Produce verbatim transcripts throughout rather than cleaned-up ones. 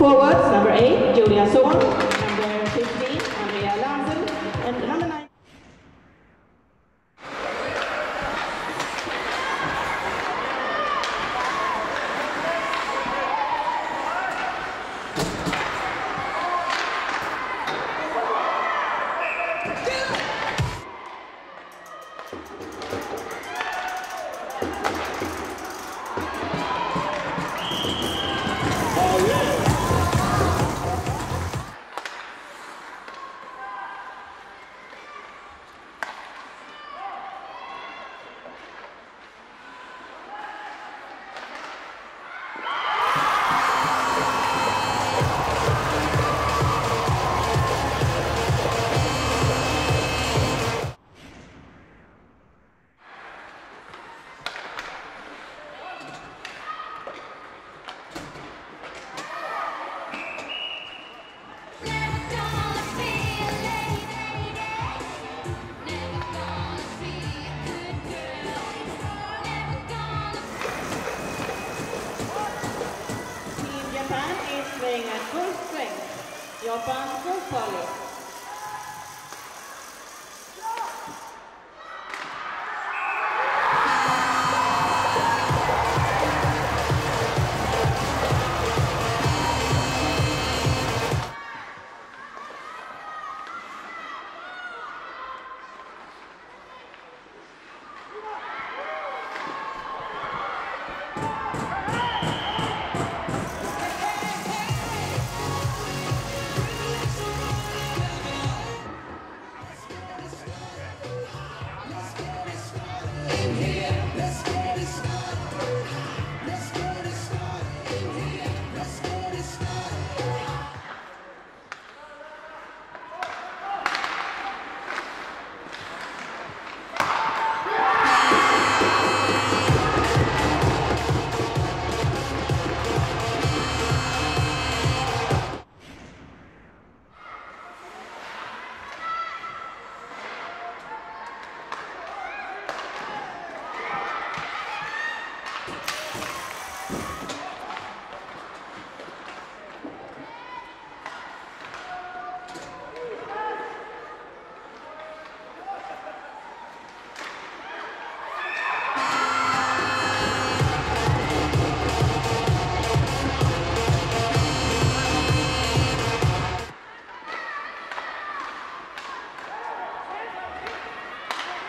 Forwards, number eight, Julia Sowan, number fifteen, Andrea Larson, and number nine. Your pass will follow.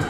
You